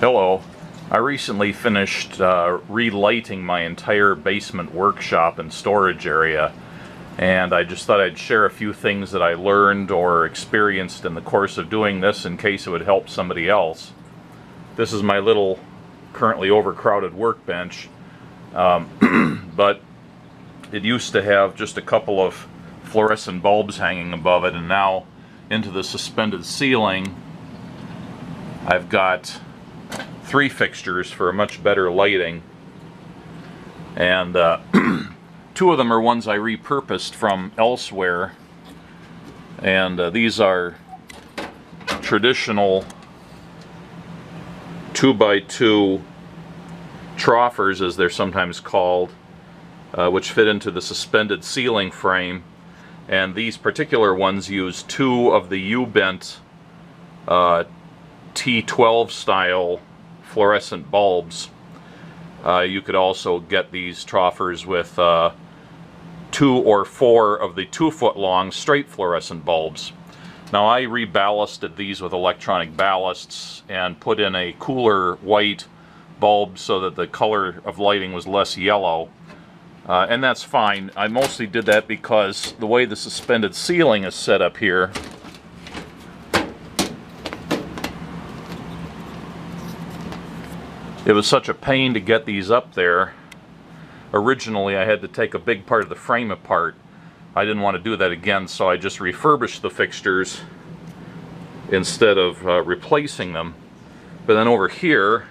Hello. I recently finished relighting my entire basement workshop and storage area, and I just thought I'd share a few things that I learned or experienced in the course of doing this in case it would help somebody else. This is my little currently overcrowded workbench, but it used to have just a couple of fluorescent bulbs hanging above it, and now into the suspended ceiling I've got three fixtures for a much better lighting, and two of them are ones I repurposed from elsewhere, and these are traditional 2x2 troffers, as they're sometimes called, which fit into the suspended ceiling frame, and these particular ones use two of the U-bent T12 style fluorescent bulbs. You could also get these troffers with 2 or 4 of the 2-foot long straight fluorescent bulbs. Now I reballasted these with electronic ballasts and put in a cooler white bulb so that the color of lighting was less yellow. And that's fine. I mostly did that because the way the suspended ceiling is set up here, it was such a pain to get these up there. Originally I had to take a big part of the frame apart. I didn't want to do that again, so I just refurbished the fixtures instead of replacing them. But then over here,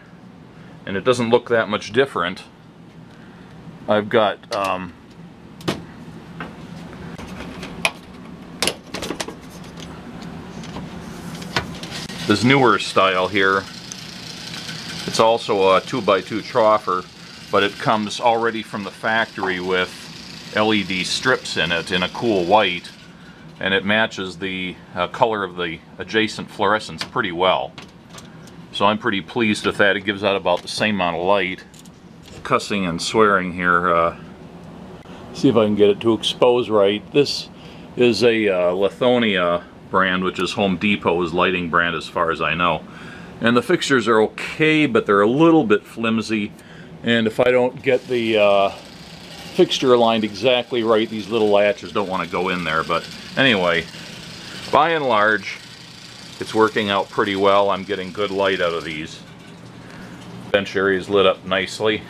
and it doesn't look that much different, I've got this newer style here. It's also a 2x2 troffer, but it comes already from the factory with LED strips in it in a cool white, and it matches the color of the adjacent fluorescence pretty well. So I'm pretty pleased with that. It gives out about the same amount of light. Cussing and swearing here. See if I can get it to expose right. This is a Lithonia brand, which is Home Depot's lighting brand as far as I know. And the fixtures are okay, but they're a little bit flimsy, and if I don't get the fixture aligned exactly right, these little latches don't want to go in there. But anyway, by and large, it's working out pretty well. I'm getting good light out of these. Bench area is lit up nicely.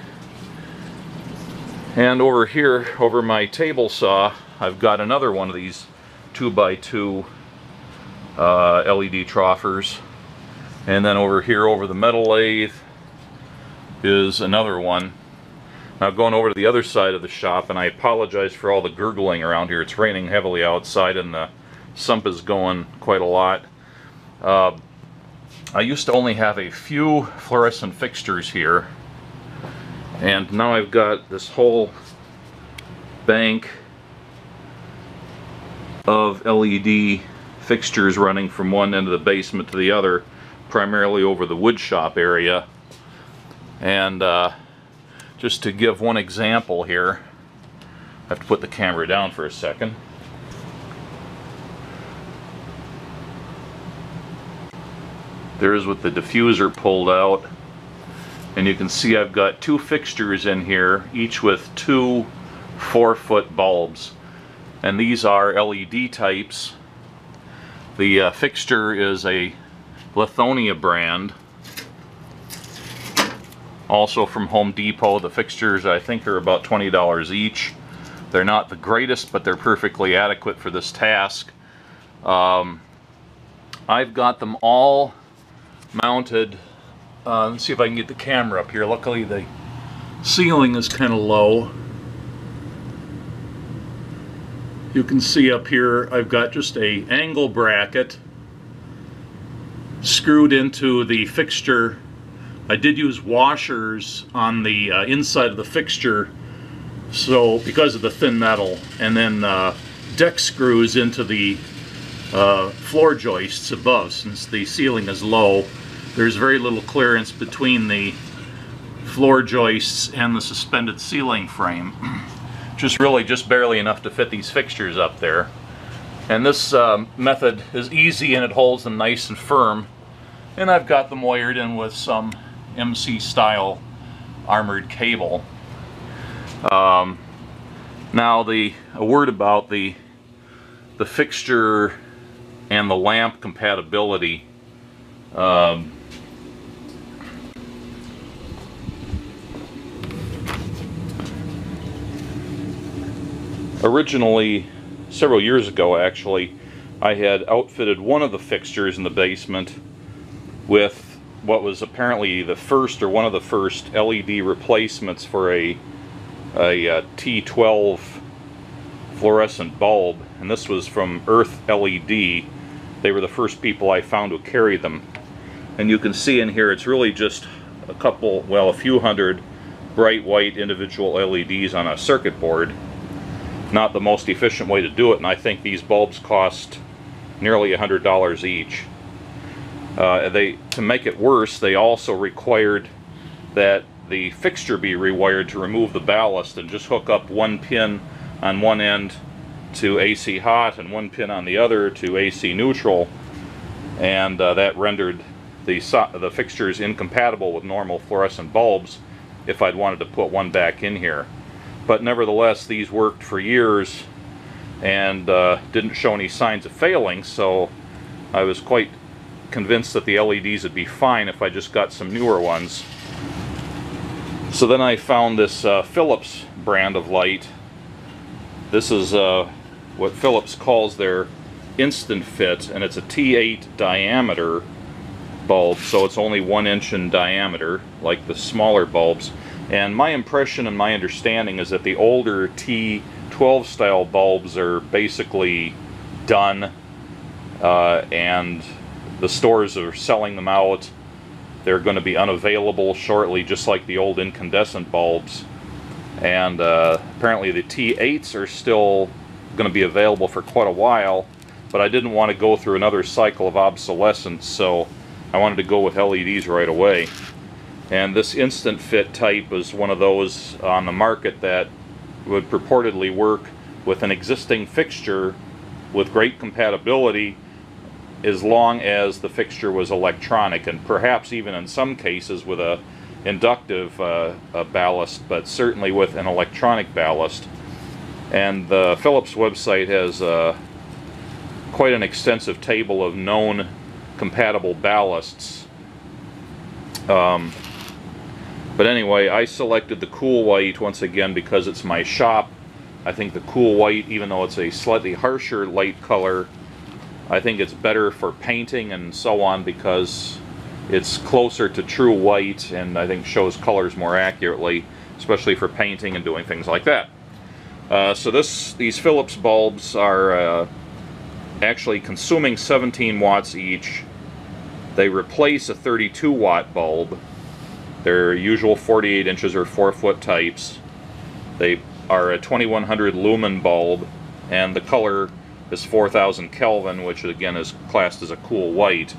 And over here, over my table saw, I've got another one of these 2x2 LED troffers. And then over here, over the metal lathe, is another one. Now going over to the other side of the shop, and I apologize for all the gurgling around here. It's raining heavily outside and the sump is going quite a lot. I used to only have a few fluorescent fixtures here, and now I've got this whole bank of LED fixtures running from one end of the basement to the other, primarily over the wood shop area. And just to give one example here, I have to put the camera down for a second. There's with the diffuser pulled out, and you can see I've got two fixtures in here, each with two 4-foot bulbs, and these are LED types. The fixture is a Lithonia brand, also from Home Depot. The fixtures, I think, are about $20 each. They're not the greatest, but they're perfectly adequate for this task. I've got them all mounted. Let's see if I can get the camera up here. Luckily the ceiling is kind of low. You can see up here I've got just a angle bracket screwed into the fixture. I did use washers on the inside of the fixture, so because of the thin metal, and then deck screws into the floor joists above. Since the ceiling is low, there's very little clearance between the floor joists and the suspended ceiling frame. just barely enough to fit these fixtures up there. And this method is easy, and it holds them nice and firm. And I've got them wired in with some MC style armored cable. Now a word about the fixture and the lamp compatibility. Originally, several years ago actually, I had outfitted one of the fixtures in the basement with what was apparently the first, or one of the first, LED replacements for a T12 fluorescent bulb, and this was from Earth LED. They were the first people I found who carried them. And you can see in here it's really just a couple, well, a few hundred bright white individual LEDs on a circuit board. Not the most efficient way to do it, and I think these bulbs cost nearly $100 each. To make it worse, they also required that the fixture be rewired to remove the ballast and just hook up one pin on one end to AC hot and one pin on the other to AC neutral, and that rendered the fixtures incompatible with normal fluorescent bulbs if I'd wanted to put one back in here. But nevertheless, these worked for years and didn't show any signs of failing, so I was quite convinced that the LEDs would be fine if I just got some newer ones. So then I found this Philips brand of light. This is what Philips calls their InstantFit, and it's a T8 diameter bulb, so it's only 1 inch in diameter, like the smaller bulbs. And my impression and my understanding is that the older T12 style bulbs are basically done, and the stores are selling them out. They're going to be unavailable shortly, just like the old incandescent bulbs. And apparently the T8s are still going to be available for quite a while, but I didn't want to go through another cycle of obsolescence, so I wanted to go with LEDs right away. And this InstantFit type is one of those on the market that would purportedly work with an existing fixture with great compatibility, as long as the fixture was electronic, and perhaps even in some cases with a inductive ballast, but certainly with an electronic ballast. And the Philips website has quite an extensive table of known compatible ballasts. But anyway, I selected the cool white once again because it's my shop. I think the cool white, even though it's a slightly harsher light color, I think it's better for painting and so on because it's closer to true white, and I think shows colors more accurately, especially for painting and doing things like that. So these Philips bulbs are actually consuming 17 watts each. They replace a 32 watt bulb, their usual 48 inches or 4 foot types. They are a 2100 lumen bulb, and the color is 4000 Kelvin, which again is classed as a cool white.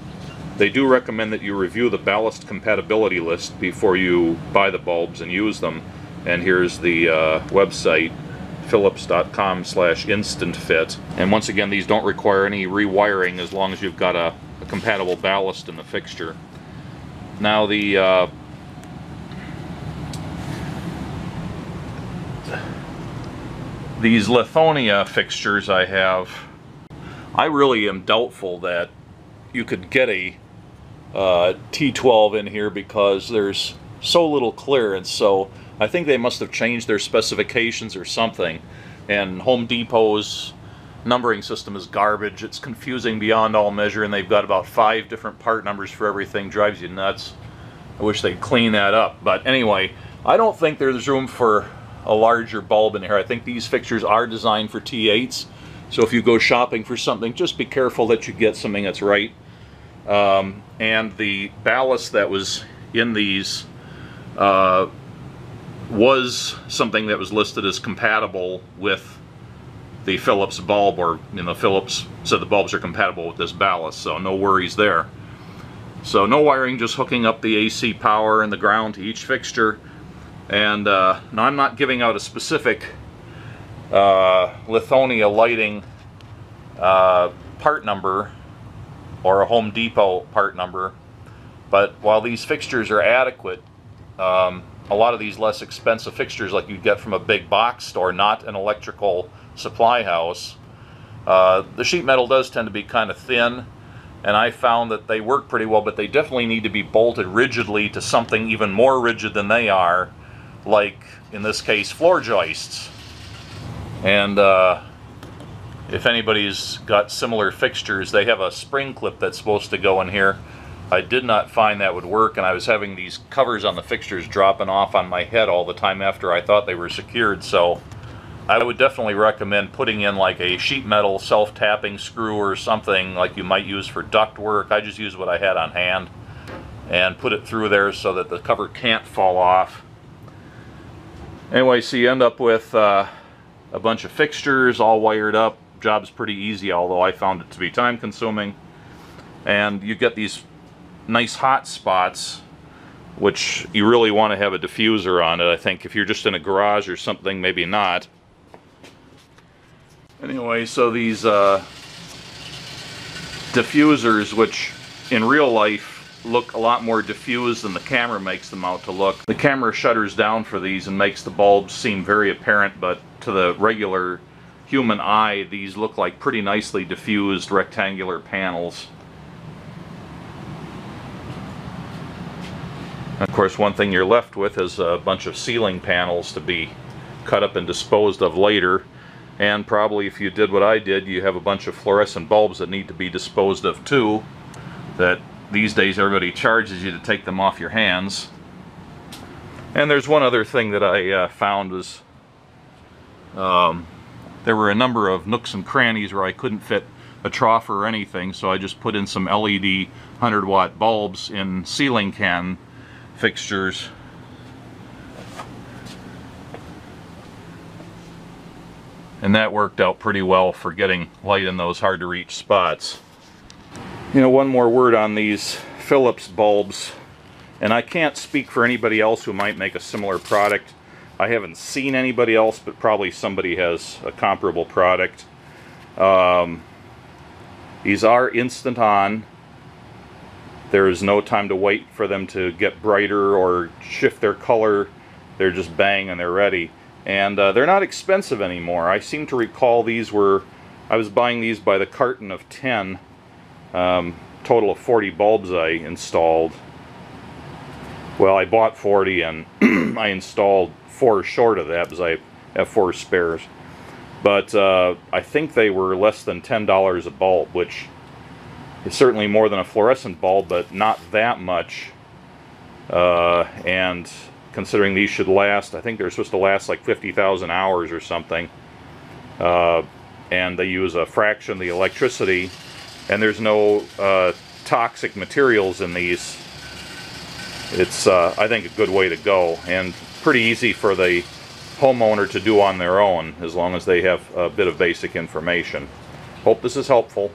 They do recommend that you review the ballast compatibility list before you buy the bulbs and use them, and here's the website, philips.com/instantfit. And once again, these don't require any rewiring as long as you've got a compatible ballast in the fixture. Now these Lithonia fixtures I have, I really am doubtful that you could get a T12 in here because there's so little clearance, so I think they must have changed their specifications or something, and Home Depot's numbering system is garbage. It's confusing beyond all measure, and they've got about 5 different part numbers for everything. Drives you nuts. I wish they'd clean that up. But anyway, I don't think there's room for a larger bulb in here. I think these fixtures are designed for T8s, so if you go shopping for something, just be careful that you get something that's right. And the ballast that was in these was something that was listed as compatible with the Philips bulb, or Philips said the bulbs are compatible with this ballast, so no worries there. So no wiring, just hooking up the AC power and the ground to each fixture. And now I'm not giving out a specific Lithonia lighting part number or a Home Depot part number. But while these fixtures are adequate, a lot of these less expensive fixtures like you'd get from a big box store, not an electrical supply house, the sheet metal does tend to be kind of thin, and I found that they work pretty well, but they definitely need to be bolted rigidly to something even more rigid than they are, like in this case floor joists. And if anybody's got similar fixtures, they have a spring clip that's supposed to go in here. I did not find that would work, and I was having these covers on the fixtures dropping off on my head all the time after I thought they were secured. So I would definitely recommend putting in like a sheet metal self-tapping screw or something like you might use for duct work. I just used what I had on hand and put it through there so that the cover can't fall off. Anyway, so you end up with a bunch of fixtures all wired up. Job's pretty easy, although I found it to be time consuming. And you get these nice hot spots, which you really want to have a diffuser on it. I think if you're just in a garage or something, maybe not. Anyway, so these diffusers, which in real life look a lot more diffused than the camera makes them out to look. The camera shutters down for these and makes the bulbs seem very apparent, but to the regular human eye, these look like pretty nicely diffused rectangular panels. Of course, one thing you're left with is a bunch of ceiling panels to be cut up and disposed of later, and probably if you did what I did, you have a bunch of fluorescent bulbs that need to be disposed of too, that these days everybody charges you to take them off your hands. And there's one other thing that I found was there were a number of nooks and crannies where I couldn't fit a trough or anything, so I just put in some LED 100-watt bulbs in ceiling can fixtures. And that worked out pretty well for getting light in those hard-to-reach spots. You know, one more word on these Philips bulbs, and I can't speak for anybody else who might make a similar product. I haven't seen anybody else, but probably somebody has a comparable product. These are instant on. There is no time to wait for them to get brighter or shift their color. They're just bang and they're ready. And they're not expensive anymore. I seem to recall these were, I was buying these by the carton of 10. Total of 40 bulbs I installed. Well, I bought 40 and I installed 4 short of that because I have 4 spares. But I think they were less than $10 a bulb, which is certainly more than a fluorescent bulb, but not that much. And considering these should last, I think they're supposed to last like 50,000 hours or something. And they use a fraction of the electricity, and there's no toxic materials in these. It's, I think, a good way to go, and pretty easy for the homeowner to do on their own, as long as they have a bit of basic information. Hope this is helpful.